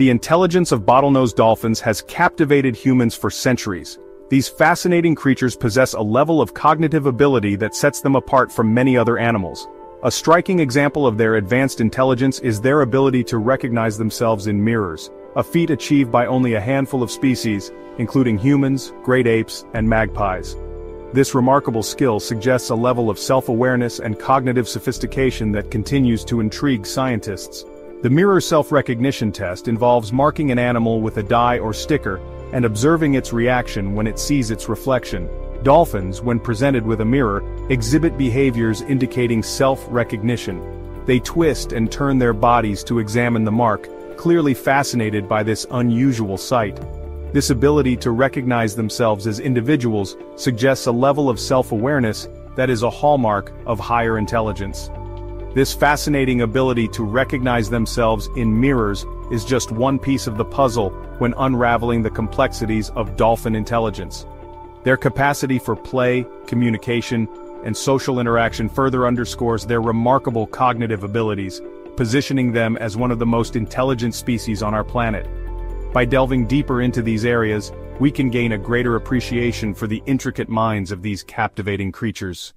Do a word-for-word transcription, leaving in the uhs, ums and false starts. The intelligence of bottlenose dolphins has captivated humans for centuries. These fascinating creatures possess a level of cognitive ability that sets them apart from many other animals. A striking example of their advanced intelligence is their ability to recognize themselves in mirrors, a feat achieved by only a handful of species, including humans, great apes, and magpies. This remarkable skill suggests a level of self-awareness and cognitive sophistication that continues to intrigue scientists. The mirror self-recognition test involves marking an animal with a die or sticker and observing its reaction when it sees its reflection. Dolphins, when presented with a mirror, exhibit behaviors indicating self-recognition. They twist and turn their bodies to examine the mark, clearly fascinated by this unusual sight. This ability to recognize themselves as individuals suggests a level of self-awareness that is a hallmark of higher intelligence. This fascinating ability to recognize themselves in mirrors is just one piece of the puzzle when unraveling the complexities of dolphin intelligence. Their capacity for play, communication, and social interaction further underscores their remarkable cognitive abilities, positioning them as one of the most intelligent species on our planet. By delving deeper into these areas, we can gain a greater appreciation for the intricate minds of these captivating creatures.